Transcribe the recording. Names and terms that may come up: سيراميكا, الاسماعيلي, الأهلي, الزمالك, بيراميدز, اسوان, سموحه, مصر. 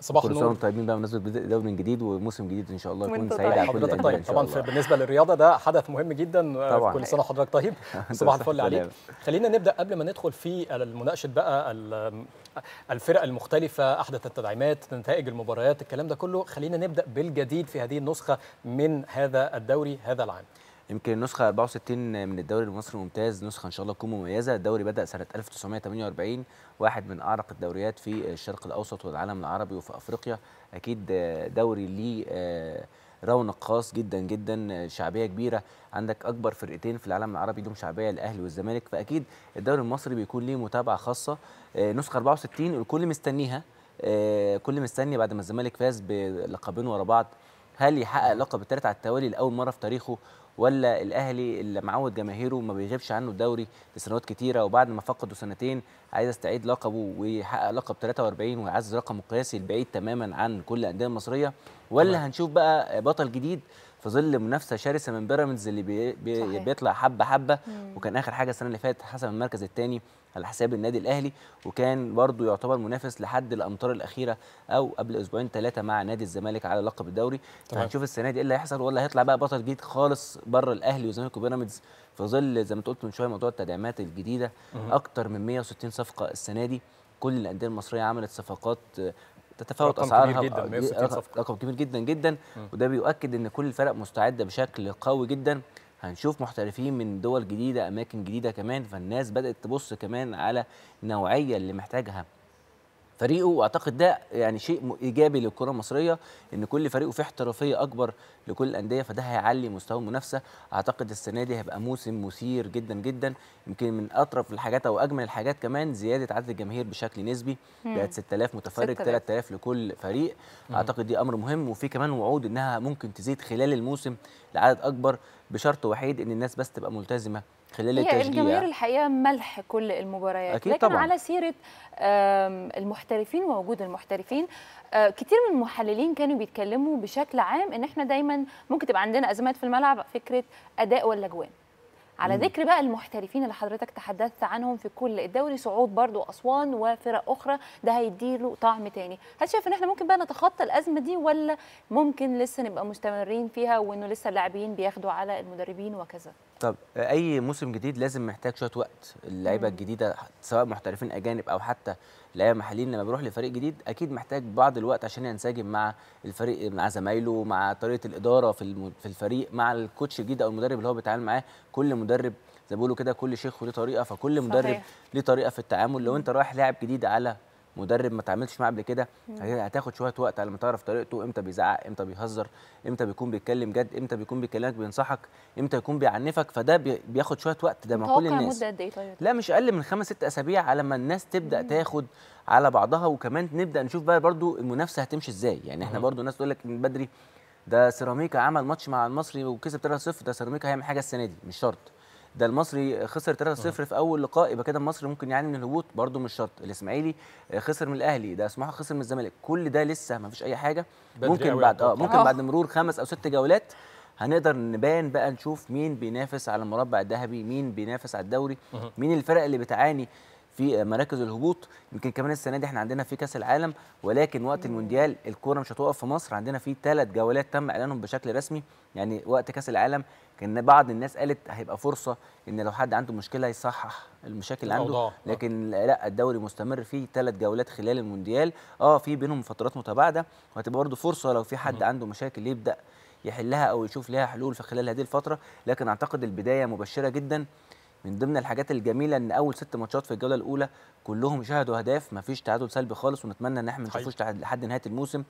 صباح النور. كل سنه وانتم طيبين بقى، بمناسبه دوري جديد وموسم جديد ان شاء الله يكون سعيد على كل حضرتك. طيب طبعا بالنسبه للرياضه ده حدث مهم جدا طبعا. كل سنه حضرتك طيب. صباح الفل عليك. خلينا نبدا قبل ما ندخل في المناقشه بقى، الفرق المختلفه، احدث التدعيمات، نتائج المباريات، الكلام ده كله. خلينا نبدا بالجديد في هذه النسخه من هذا الدوري هذا العام، يمكن نسخه 64 من الدوري المصري الممتاز، نسخه ان شاء الله تكون مميزه. الدوري بدا سنه 1948، واحد من اعرق الدوريات في الشرق الاوسط والعالم العربي وفي افريقيا. اكيد دوري ليه رونق خاص جدا جدا، شعبيه كبيره، عندك اكبر فرقتين في العالم العربي لهم شعبيه، الاهلي والزمالك، فاكيد الدوري المصري بيكون ليه متابعه خاصه. نسخه 64 الكل مستنيها، كل مستني بعد ما الزمالك فاز بلقبين ورا بعض، هل يحقق لقب الثالث على التوالي لاول مره في تاريخه، ولا الاهلي اللي معود جماهيره ما بيغيبش عنه الدوري لسنوات كتيره وبعد ما فقده سنتين عايز يستعيد لقبه ويحقق لقب 43 ويعزز رقمه القياسي البعيد تماما عن كل الانديه المصريه، ولا هنشوف بقى بطل جديد في ظل منافسه شرسه من بيراميدز اللي بيطلع حبه حبه، وكان اخر حاجه السنه اللي فاتت حسم المركز الثاني على حساب النادي الاهلي، وكان برضه يعتبر منافس لحد الامطار الاخيره او قبل اسبوعين ثلاثه مع نادي الزمالك على لقب الدوري. فهنشوف السنه دي ايه اللي هيحصل، ولا هيطلع بقى بطل جديد خالص بره الاهلي والزمالك وبيراميدز في ظل زي ما انت قلت من شويه موضوع التدعيمات الجديده. اكتر من 160 صفقه السنه دي، كل الانديه المصريه عملت صفقات تتفاوت اسعارها رقم كبير جدا جدا، وده بيؤكد ان كل الفرق مستعده بشكل قوي جدا. هنشوف محترفين من دول جديده، اماكن جديده كمان، فالناس بدات تبص كمان على النوعيه اللي محتاجها فريقه، واعتقد ده يعني شيء ايجابي للكره المصريه، ان كل فريقه فيه احترافيه اكبر لكل الانديه، فده هيعلي مستوى المنافسه. اعتقد السنه دي هيبقى موسم مثير جدا جدا، يمكن من اطرف الحاجات او اجمل الحاجات كمان زياده عدد الجماهير بشكل نسبي، بقت 6000 متفرج، 3000 لكل فريق. اعتقد دي امر مهم، وفي كمان وعود انها ممكن تزيد خلال الموسم لعدد اكبر، بشرط وحيد ان الناس بس تبقى ملتزمه خلال التشجيع. هي الجماهير الحقيقه ملح كل المباريات أكيد لكن طبعا. على سيره المحترفين ووجود المحترفين، كتير من المحللين كانوا بيتكلموا بشكل عام ان احنا دايما ممكن تبقى عندنا ازمات في الملعب، فكره اداء ولا جوان. على ذكر بقى المحترفين اللي حضرتك تحدثت عنهم في كل الدوري، صعود برضو اسوان وفرق اخرى، ده هيديله طعم تاني. هل شايف ان احنا ممكن بقى نتخطى الازمه دي، ولا ممكن لسه نبقى مستمرين فيها وانه لسه اللاعبين بياخدوا على المدربين وكذا؟ طب اي موسم جديد لازم محتاج شويه وقت، اللعيبه الجديده سواء محترفين اجانب او حتى لعيبه محليين لما بيروح لفريق جديد اكيد محتاج بعض الوقت عشان ينسجم مع الفريق، مع زمايله، مع طريقه الاداره في الفريق، مع الكوتش الجديد او المدرب اللي هو بيتعامل معاه. كل مدرب زي ما بيقولوا كده كل شيخ وليه طريقه، فكل مدرب ليه طريقه في التعامل. لو انت رايح لاعب جديد على مدرب ما تعاملتش معاه قبل كده هتاخد شويه وقت على ما تعرف طريقته، امتى بيزعق، امتى بيهزر، امتى بيكون بيتكلم جد، امتى بيكون بيكلمك بينصحك، امتى يكون بيعنفك، فده بياخد شويه وقت. ده مع كل الناس لا مش اقل من 5 6 اسابيع على ما الناس تبدا تاخد على بعضها، وكمان نبدا نشوف بقى برضو المنافسه هتمشي ازاي. يعني احنا برضو الناس تقول لك من بدري ده سيراميكا عمل ماتش مع المصري وكسب 3-0، ده سيراميكا هيعمل حاجه السنه دي، مش شرط. ده المصري خسر 3-0 في اول لقاء، يبقى كده المصري ممكن يعاني من الهبوط، برده مش شرط. الاسماعيلي خسر من الاهلي، ده سموحه خسر من الزمالك، كل ده لسه ما فيش اي حاجه. ممكن بعد ممكن بعد مرور 5 أو 6 جولات هنقدر نبان بقى، نشوف مين بينافس على المربع الذهبي، مين بينافس على الدوري، مين الفرق اللي بتعاني في مراكز الهبوط. يمكن كمان السنه دي احنا عندنا في كاس العالم، ولكن وقت المونديال الكوره مش هتوقف في مصر، عندنا في 3 جولات تم اعلانهم بشكل رسمي. يعني وقت كاس العالم كان بعض الناس قالت هيبقى فرصه ان لو حد عنده مشكله يصحح المشاكل اللي عنده، لكن لا، الدوري مستمر فيه 3 جولات خلال المونديال، في بينهم فترات متباعده، وهتبقى برضه فرصه لو في حد عنده مشاكل يبدا يحلها او يشوف لها حلول في خلال هذه الفتره. لكن اعتقد البدايه مبشره جدا. من ضمن الحاجات الجميله ان اول 6 ماتشات في الجوله الاولى كلهم شهدوا اهداف، مفيش تعادل سلبي خالص، ونتمنى ان احنا ما نشوفوش لحد نهايه الموسم.